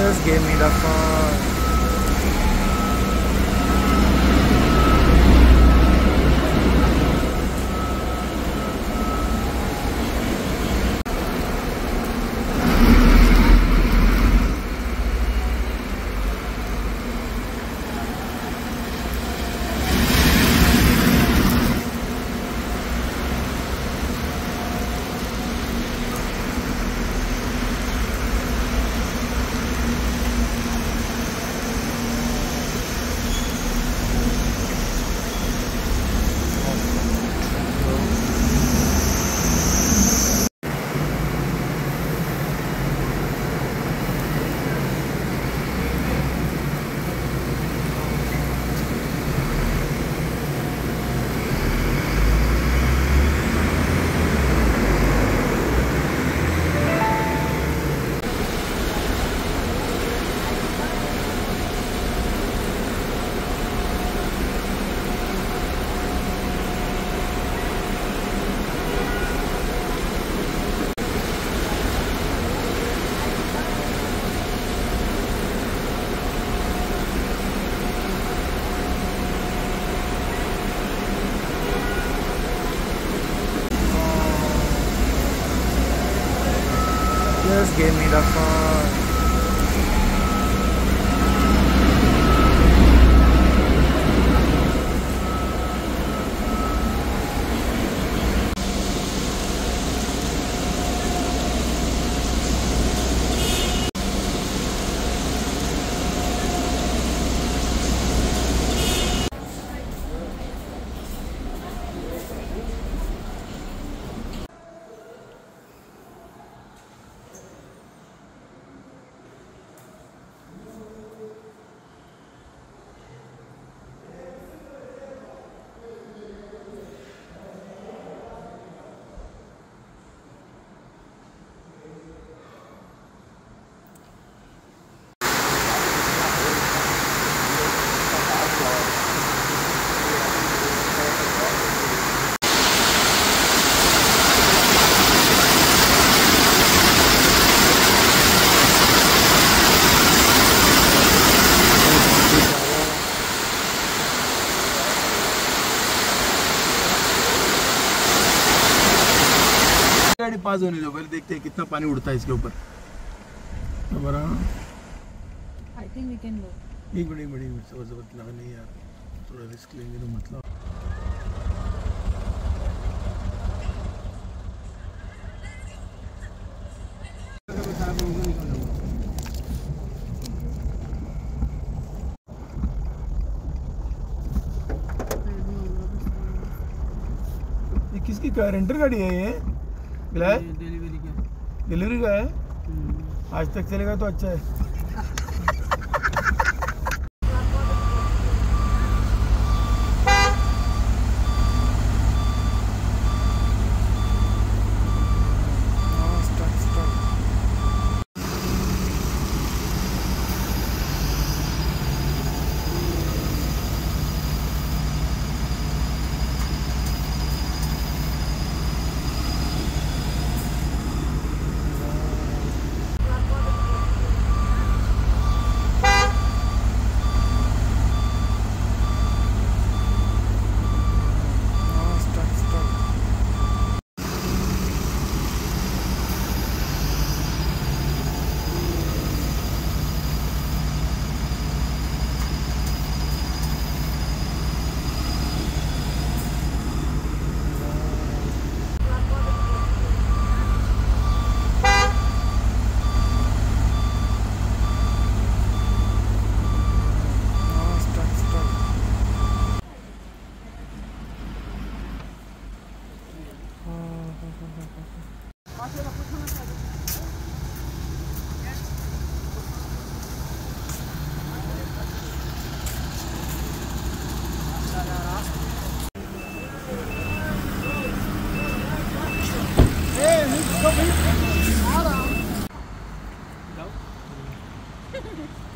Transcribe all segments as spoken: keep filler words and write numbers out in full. just give me the phone. Just give me the phone. गाड़ी पास होने दो, पहले देखते हैं कितना पानी उड़ता है इसके ऊपर। I think we can go. एक बड़ी बड़ी जबरदस्त लगा नहीं यार, थोड़ा रिस्क लेंगे तो मतलब। ये किसकी कार रेंटर गाड़ी है? ये डिलीवरी का डिलीवरी का है। आज तक चलेगा तो अच्छा है।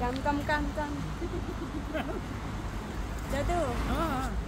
Come, come, come, come. Jatuh.